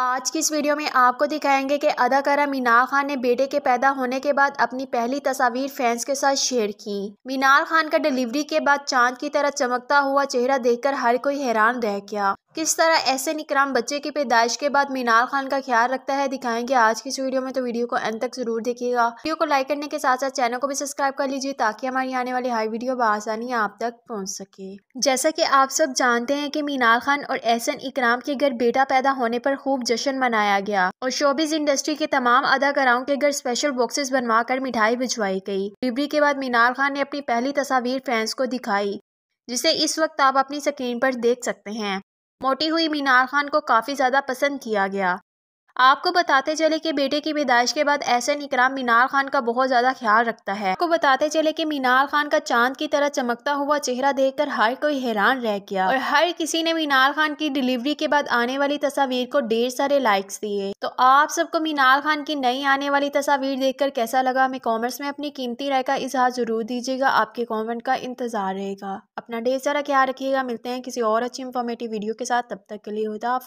आज की इस वीडियो में आपको दिखाएंगे कि अदाकारा मिनाल खान ने बेटे के पैदा होने के बाद अपनी पहली तस्वीर फैंस के साथ शेयर की। मिनाल खान का डिलीवरी के बाद चांद की तरह चमकता हुआ चेहरा देखकर हर कोई हैरान रह गया। किस तरह अहसन इकराम बच्चे की पैदाइश के बाद मिनाल खान का ख्याल रखता है, दिखाएंगे आज की इस वीडियो में। तो वीडियो को अंत तक जरूर देखिएगा। वीडियो को लाइक करने के साथ साथ चैनल को भी सब्सक्राइब कर लीजिए ताकि हमारी आने वाली हर वीडियो बआसानी आप तक पहुंच सके। जैसा कि आप सब जानते हैं कि मिनाल खान और अहसन इकराम के घर बेटा पैदा होने पर खूब जश्न मनाया गया और शोबिज इंडस्ट्री के तमाम अदाकाराओं के घर स्पेशल बॉक्सेस बनवाकर मिठाई भिजवाई गई। डिलीवरी के बाद मिनाल खान ने अपनी पहली तस्वीर फैंस को दिखाई, जिसे इस वक्त आप अपनी स्क्रीन पर देख सकते हैं। मोटी हुई मिनाल खान को काफ़ी ज़्यादा पसंद किया गया। आपको बताते चले कि बेटे की पैदाइश के बाद अहसन इकराम मिनाल खान का बहुत ज़्यादा ख्याल रखता है। आपको बताते चले कि मिनाल खान का चांद की तरह चमकता हुआ चेहरा देखकर हर कोई हैरान रह गया और हर किसी ने मिनाल खान की डिलीवरी के बाद आने वाली तस्वीर को ढेर सारे लाइक्स दिए। तो आप सबको मिनाल खान की नई आने वाली तस्वीर देखकर कैसा लगा, हमें कॉमेंट्स में अपनी कीमती राय का इजहार जरूर दीजिएगा। आपके कॉमेंट का इंतजार रहेगा। अपना ढेर सारा ख्याल रखिएगा। मिलते हैं किसी और अच्छी इंफॉर्मेटिव वीडियो के साथ, तब तक के लिए हुदा।